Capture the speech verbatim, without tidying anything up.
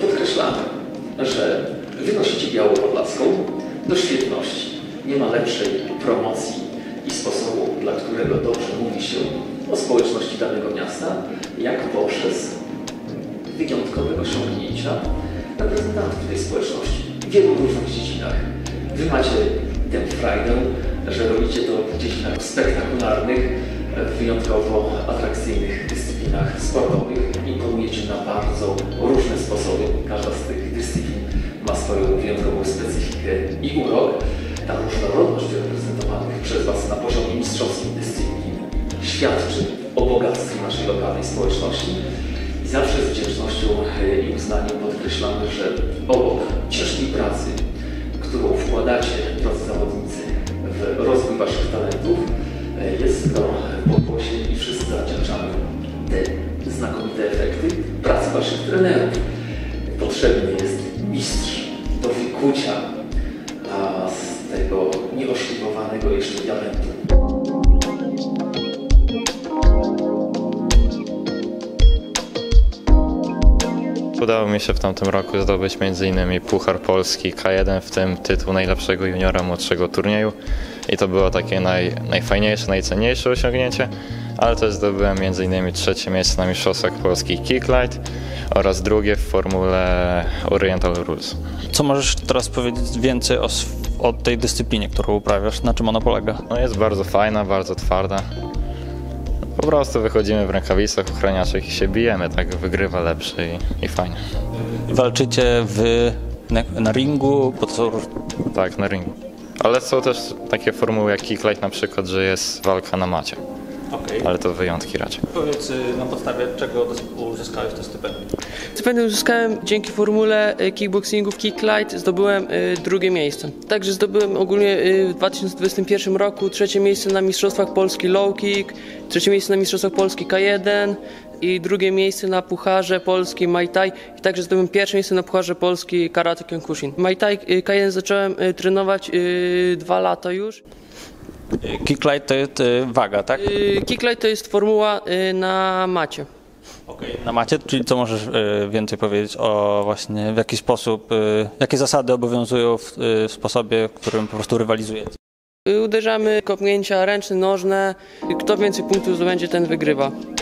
Podkreślamy, że wynosicie Białą Podlaską do świetności. Nie ma lepszej promocji i sposobu, dla którego dobrze mówi się o społeczności danego miasta, jak poprzez wyjątkowe osiągnięcia reprezentantów tej społeczności w wielu różnych dziedzinach. Wy macie tę frajdę, że robicie to w dziedzinach spektakularnych, w wyjątkowo atrakcyjnych dyscyplinach sportowych. Imponujecie na bardzo różne sposoby. Każda z tych dyscyplin ma swoją wyjątkową specyfikę i urok. Ta różnorodność reprezentowanych przez Was na poziomie mistrzowskim dyscyplin świadczy o bogactwie naszej lokalnej społeczności. I zawsze z wdzięcznością i uznaniem podkreślamy, że obok ciężkiej pracy, którą wkładacie, drodzy zawodnicy, w rozwój Waszych talentów, jest to pokłosie i wszyscy zawdzięczamy te znakomite efekty pracy Waszych trenerów. Potrzebny jest mistrz do wykucia a z tego nieoszlifowanego jeszcze diamentu. Udało mi się w tamtym roku zdobyć między innymi Puchar Polski K jeden, w tym tytuł najlepszego juniora młodszego turnieju. I to było takie naj, najfajniejsze, najcenniejsze osiągnięcie, ale też zdobyłem między innymi trzecie miejsce na mistrzostwach Polski Kick Light oraz drugie w formule Oriental Rules. Co możesz teraz powiedzieć więcej o, o tej dyscyplinie, którą uprawiasz? Na czym ona polega? No jest bardzo fajna, bardzo twarda. Po prostu wychodzimy w rękawicach, ochraniaczek i się bijemy, tak wygrywa lepszy i, i fajnie. Walczycie w, na, na ringu? Pod co? Tak, na ringu. Ale są też takie formuły jak Kick Light, na przykład, że jest walka na macie. Okay. Ale to wyjątki raczej. Powiedz, na podstawie czego uzyskałeś to stypendium? Stypendium uzyskałem dzięki formule kickboxingu w Kick Light, zdobyłem drugie miejsce. Także zdobyłem ogólnie w dwa tysiące dwudziestym pierwszym roku trzecie miejsce na mistrzostwach Polski Low Kick, trzecie miejsce na mistrzostwach Polski K jeden i drugie miejsce na Pucharze Polski Muay Thai. I także zdobyłem pierwsze miejsce na Pucharze Polski Karate Kyokushin. Muay Thai K jeden zacząłem trenować dwa lata już. Kick Light to jest waga, tak? Kick Light to jest formuła na macie. Okej, okay, na macie, czyli co możesz więcej powiedzieć o właśnie w jaki sposób, jakie zasady obowiązują w sposobie, w którym po prostu rywalizujecie? Uderzamy, kopnięcia ręczne, nożne, kto więcej punktów zdobędzie, ten wygrywa.